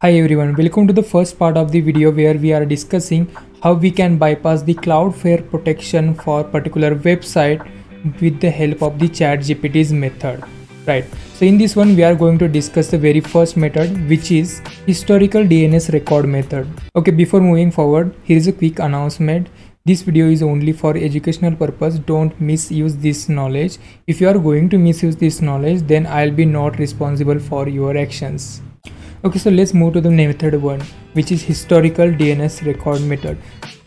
Hi everyone, welcome to the first part of the video where we are discussing how we can bypass the Cloudflare protection for particular website with the help of the ChatGPT's method, right? So in this one we are going to discuss the very first method, which is historical DNS record method. Okay, before moving forward, here is a quick announcement. This video is only for educational purpose. Don't misuse this knowledge. If you are going to misuse this knowledge, then I'll be not responsible for your actions. Okay, so let's move to the method one, which is historical DNS record method.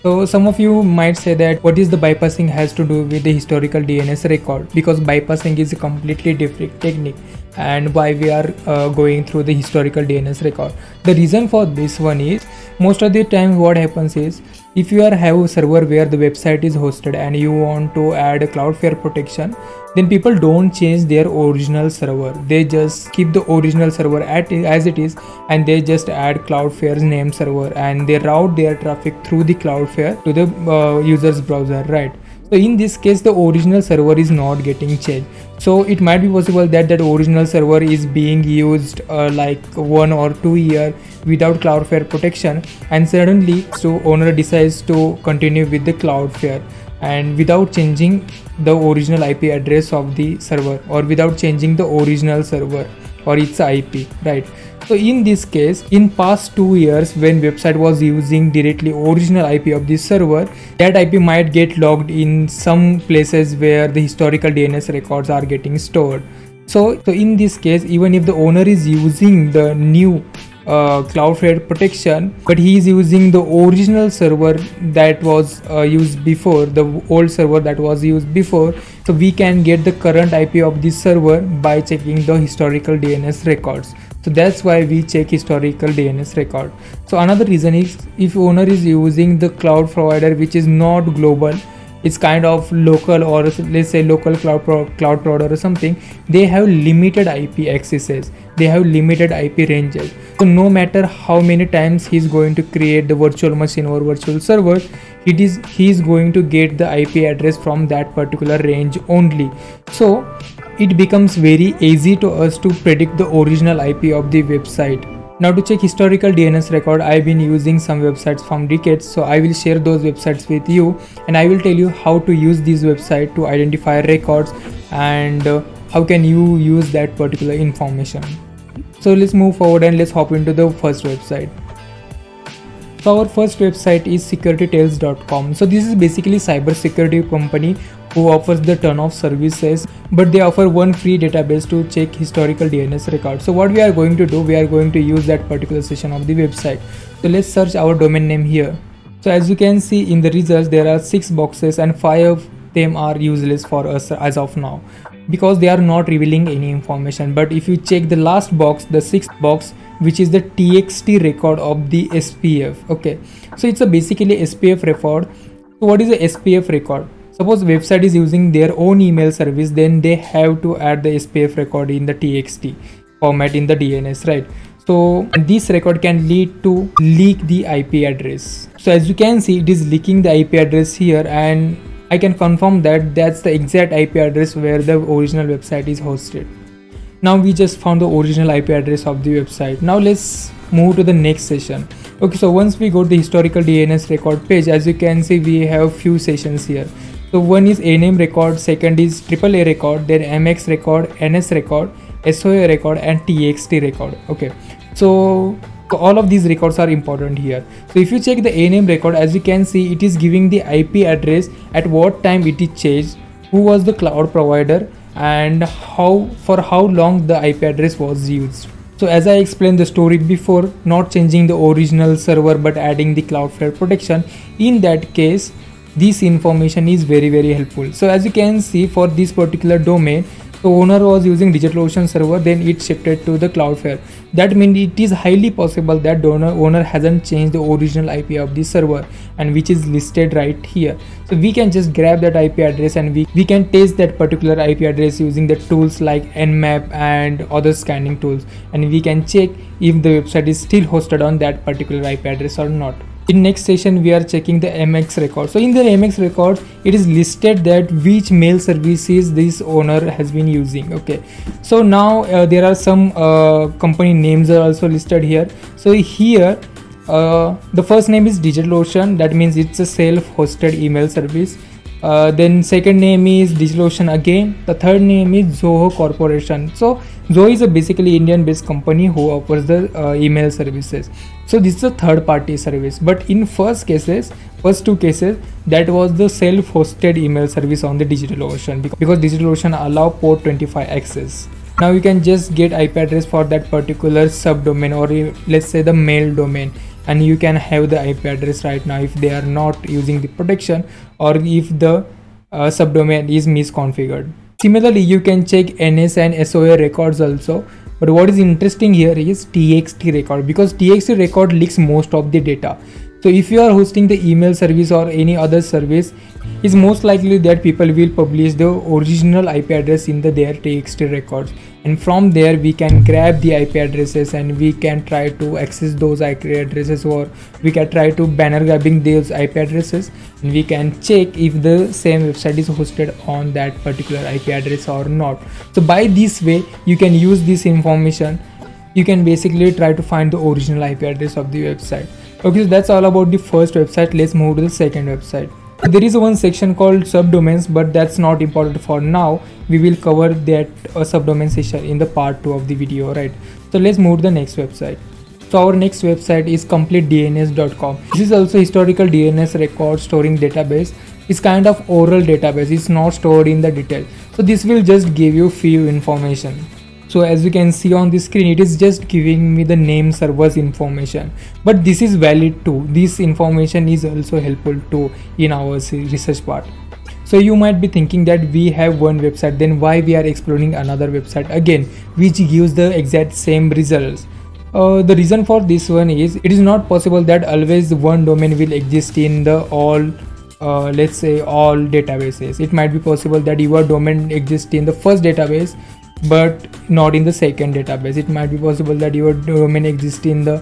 So some of you might say that what is the bypassing has to do with the historical DNS record, because bypassing is a completely different technique, and why we are going through the historical DNS record. The reason for this one is most of the time what happens is, if you have a server where the website is hosted and you want to add a Cloudflare protection, then people don't change their original server. They just keep the original server as it is, and they just add Cloudflare's name server, and they route their traffic through the Cloudflare to the user's browser, right? So in this case the original server is not getting changed. So it might be possible that original server is being used like 1 or 2 years without Cloudflare protection, and suddenly so owner decides to continue with the Cloudflare and without changing the original IP address of the server, or without changing the original server or its IP, right? So in this case, in past 2 years when website was using directly original IP of this server, that IP might get logged in some places where the historical DNS records are getting stored. So in this case, even if the owner is using the new Cloudflare protection, but he is using the original server that was used before, the old server that was used before, so we can get the current IP of this server by checking the historical DNS records. So that's why we check historical DNS record. So another reason is, if owner is using the cloud provider which is not global, it's kind of local, or let's say local cloud provider or something, they have limited IP accesses, they have limited IP ranges. So no matter how many times he's going to create the virtual machine or virtual server, he's going to get the IP address from that particular range only. So it becomes very easy to us to predict the original IP of the website. Now to check historical DNS record, I've been using some websites from decades, so I will share those websites with you, and I will tell you how to use these websites to identify records, and how can you use that particular information. So let's move forward and let's hop into the first website. So our first website is securitytails.com. So this is basically cybersecurity company who offers the ton of services, but they offer one free database to check historical DNS records. So what we are going to do, we are going to use that particular session of the website. So let's search our domain name here. So as you can see in the results, there are 6 boxes, and 5 of them are useless for us as of now, because they are not revealing any information. But if you check the last box, the 6th box, which is the TXT record of the SPF. Okay, so it's a basically SPF record. So what is the SPF record? Suppose website is using their own email service, then they have to add the SPF record in the TXT format in the DNS, right? So this record can lead to leak the IP address. So as you can see, it is leaking the IP address here, and I can confirm that that's the exact IP address where the original website is hosted. Now we just found the original IP address of the website. Now let's move to the next session. Okay, so once we go to the historical DNS record page, as you can see we have few sessions here. So one is ANAME record, second is AAA record, then MX record, NS record, SOA record, and TXT record. Okay, so all of these records are important here. So if you check the ANAME record, as you can see, it is giving the IP address at what time it is changed, who was the cloud provider, and for how long the IP address was used. So as I explained the story before, not changing the original server but adding the Cloudflare protection, in that case this information is very, very helpful. So as you can see, for this particular domain, the owner was using DigitalOcean server, then it shifted to the Cloudflare. That means it is highly possible that the owner hasn't changed the original IP of the server, and which is listed right here. So we can just grab that IP address, and we can test that particular IP address using the tools like Nmap and other scanning tools, and we can check if the website is still hosted on that particular IP address or not. In next session, we are checking the MX record. So in the MX records, it is listed that which mail services this owner has been using. Okay, so now there are some company names are also listed here. So here the first name is DigitalOcean, that means it's a self-hosted email service. Then second name is DigitalOcean again. The third name is Zoho Corporation. So Zoho is a basically Indian-based company who offers the email services. So this is a third-party service. But in first two cases, that was the self-hosted email service on the DigitalOcean, because DigitalOcean allow port 25 access. Now you can just get IP address for that particular subdomain, or let's say the mail domain, and you can have the IP address right now if they are not using the protection, or if the subdomain is misconfigured. Similarly, you can check NS and SOA records also. But what is interesting here is TXT record, because TXT record leaks most of the data. So if you are hosting the email service or any other service, it's most likely that people will publish the original IP address in their TXT records. And from there, we can grab the IP addresses and we can try to access those IP addresses, or we can try to banner grabbing those IP addresses. And we can check if the same website is hosted on that particular IP address or not. So by this way, you can use this information. You can basically try to find the original IP address of the website. Okay, so that's all about the first website. Let's move to the second website. There is one section called subdomains, but that's not important for now. We will cover that subdomain section in the part 2 of the video, right? So let's move to the next website. So our next website is completedns.com. This is also historical DNS record storing database. It's kind of oral database. It's not stored in the detail. So this will just give you few information. So as you can see on the screen, it is just giving me the name servers information, but this is valid too. This information is also helpful too in our research part. So you might be thinking that we have one website, then why we are exploring another website again, which gives the exact same results. The reason for this one is it is not possible that always one domain will exist in the all databases. It might be possible that your domain exists in the first database, but not in the second database. It might be possible that your domain exists in the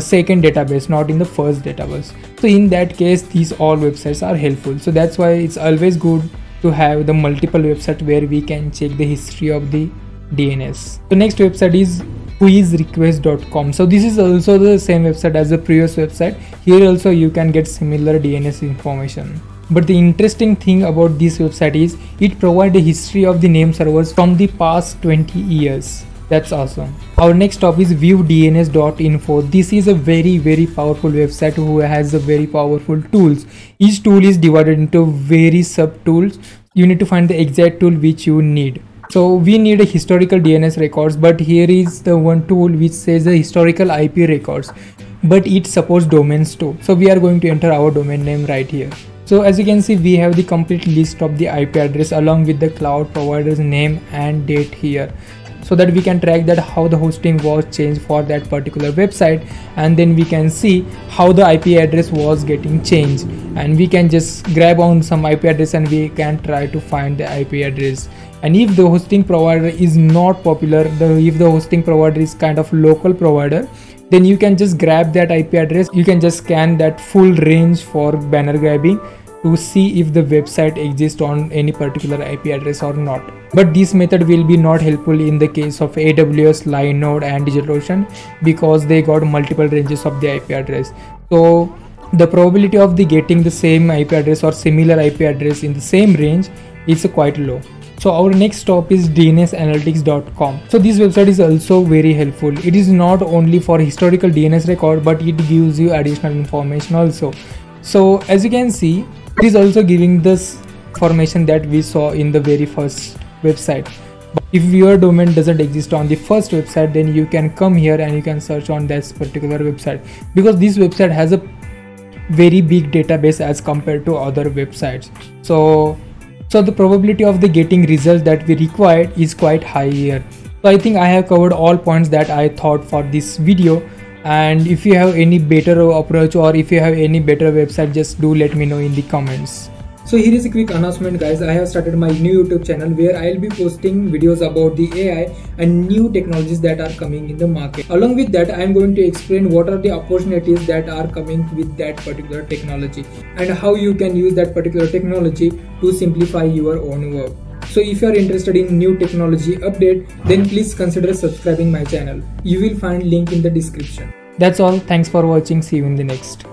second database, not in the first database. So in that case, these all websites are helpful. So that's why it's always good to have the multiple website where we can check the history of the DNS. The next website is whoisrequest.com. So this is also the same website as the previous website. Here also you can get similar DNS information. But the interesting thing about this website is it provides a history of the name servers from the past 20 years. That's awesome. Our next stop is ViewDNS.info. This is a very powerful website who has a very powerful tools. Each tool is divided into various sub tools. You need to find the exact tool which you need. So we need a historical DNS records, but here is the one tool which says the historical IP records, but it supports domains too. So we are going to enter our domain name right here. So as you can see, we have the complete list of the IP address along with the cloud provider's name and date here, so that we can track that how the hosting was changed for that particular website, and then we can see how the IP address was getting changed, and we can just grab on some IP address and we can try to find the IP address. And if the hosting provider is not popular, if the hosting provider is kind of local provider, then you can just grab that IP address. You can just scan that full range for banner grabbing to see if the website exists on any particular IP address or not. But this method will be not helpful in the case of AWS, Linode and DigitalOcean, because they got multiple ranges of the IP address. So the probability of the getting the same IP address or similar IP address in the same range is quite low. So our next stop is DNSanalytics.com. So this website is also very helpful. It is not only for historical DNS record, but it gives you additional information also. So as you can see, it is also giving this information that we saw in the very first website. But if your domain doesn't exist on the first website, then you can come here and you can search on this particular website, because this website has a very big database as compared to other websites. So the probability of the getting results that we required is quite high here. So I think I have covered all points that I thought for this video. And if you have any better approach, or if you have any better website, just do let me know in the comments. So here is a quick announcement, guys. I have started my new YouTube channel where I'll be posting videos about the AI and new technologies that are coming in the market. Along with that, I'm going to explain what are the opportunities that are coming with that particular technology and how you can use that particular technology to simplify your own work. So if you are interested in new technology update, then please consider subscribing my channel. You will find link in the description. That's all. Thanks for watching. See you in the next.